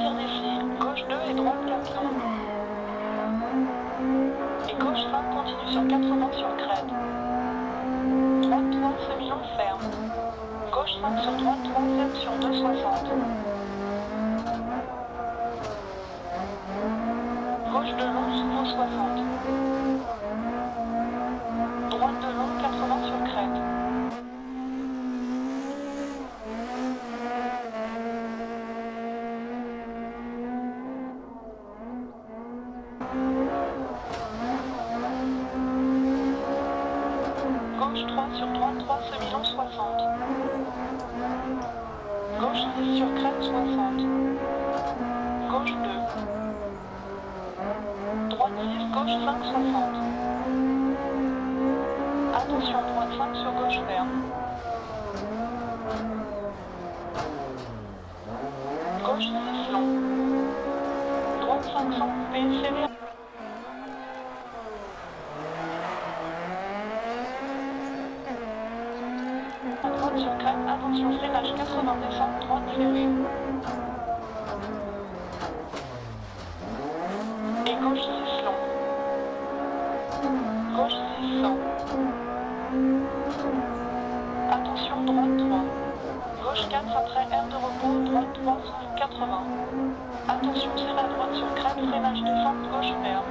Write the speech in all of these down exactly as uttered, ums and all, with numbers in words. sortir des fils, gauche deux et droite quatre cents. Et gauche cinq continue sur quatre cents sur crête. Droite trois, semi-long ferme. Gauche cinq sur droite, trente-sept sur deux cent soixante. Gauche de long, sous vos soixante. Droite de long, quatre-vingts sur crête. Gauche trois sur droite, trois semi-long, soixante. Gauche six sur crête, soixante. Gauche deux. Droite six, gauche cinq, soixante. Attention, droite cinq sur gauche ferme. Gauche six long. Droite cinq sans couper, sévère. Droite sur crête, attention, freinage quatre-vingts descente, droite serrée. Et gauche six long. Gauche six cent. Attention, droite trois. Gauche quatre après air de repos, droite trois sous quatre-vingts. Attention, tire à droite sur crête, freinage descente, gauche ferme.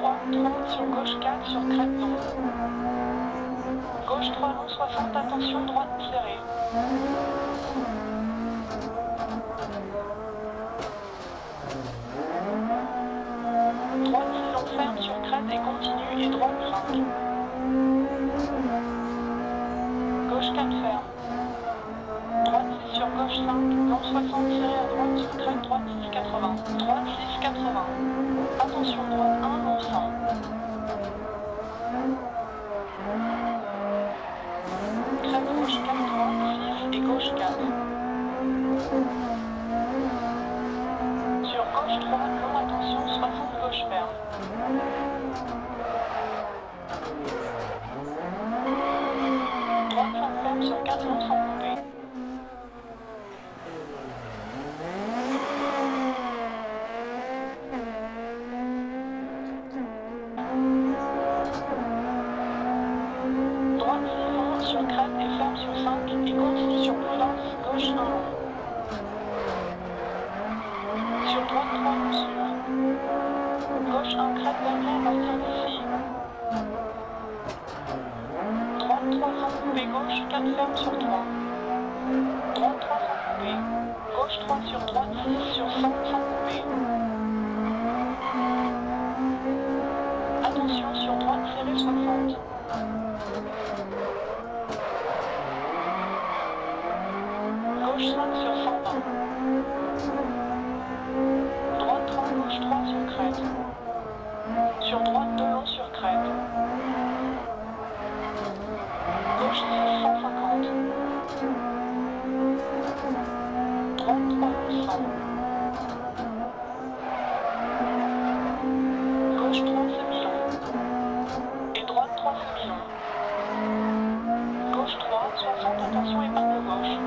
droite sur gauche quatre sur crête non. Gauche trois long soixante, attention droite serrée. Droite six long ferme sur crête et continue et droite cinq. Gauche quatre ferme. Droite six sur gauche cinq, long soixante serré à droite sur crête, droite six quatre-vingts. Droite six quatre-vingts. Attention droite un. Crête gauche quatre, droite six et gauche quatre. Sur gauche trois, long, attention, soixante gauche ferme. Droite cinq ferme sur quatre, long, sans couper. Sur crête et ferme sur cinq et continue sur prudence, gauche un. Sur droite trois long sur. Gauche un crête dernier à partir d'ici. Droite trois sans couper, gauche quatre ferme sur trois. Droite trois sans couper. Gauche trois sur droite six sur cinq sans couper. Attention sur droite serrée soixante. Gauche cinq sur cent vingt. Droite trois, gauche trois sur crête, sur crête. Sur droite deux long sur crête. Gauche six, cent cinquante. Droite trois long cent. Gauche trois semi-long. Et droite trois semi-long. Gauche trois, soixante, attention épargne gauche.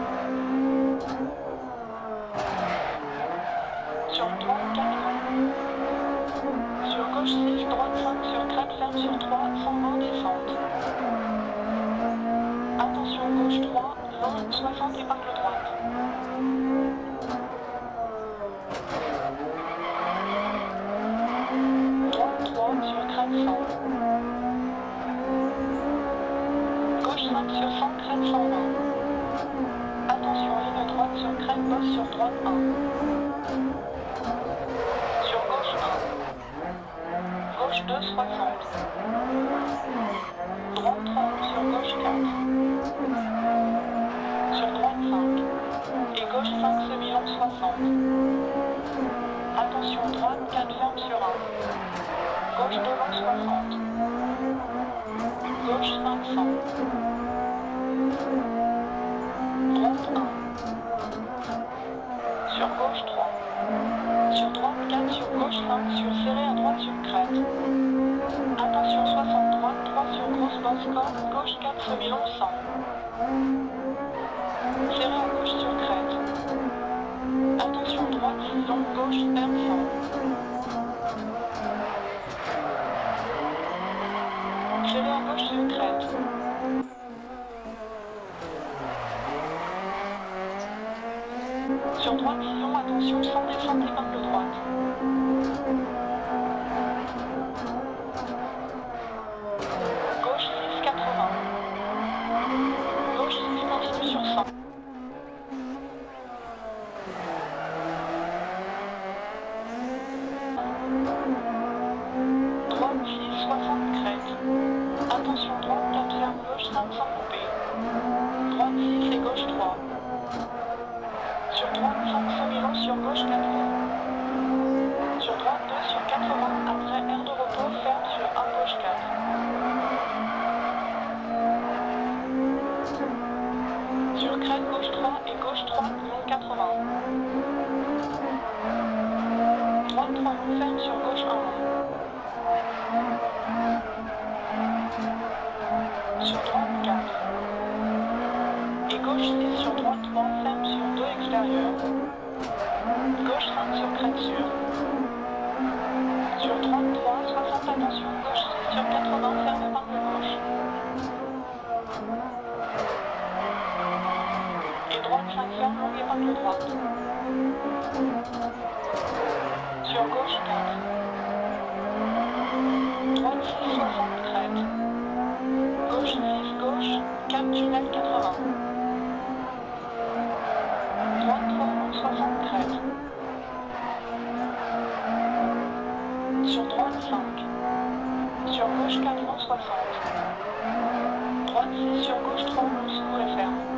Sur droite quatre. Sur gauche six, droite cinq, sur crête ferme sur trois, cent vingt descente. Attention gauche trois, long, soixante épingle droite. Droite trois sur crête cent. Gauche cinq sur cent, crête cent vingt. Attention ligne droite sur crête, bosse sur droite un. Gauche deux, soixante. Droite trois, sur gauche quatre. Sur droite cinq. Et gauche cinq, semi-long, soixante. Attention, droite quatre, ferme sur un. Gauche deux, long, soixante. Gauche cinq, cent. Droite un. Sur gauche trois. Sur droite quatre, sur gauche cinq, sur serré à droite sur crête. Attention soixante, droite trois sur grosse basse corde, gauche quatre. entre Milan-San. Serré en gauche sur Crète. Attention droite, Sison, gauche, Hermes-San. Serré en gauche sur Crète. Sur droite, Sison, attention, sans descendre l'épingle droite. Sur gauche quatre, soixante. Droite six, sur gauche trois, on s'ouvre et ferme.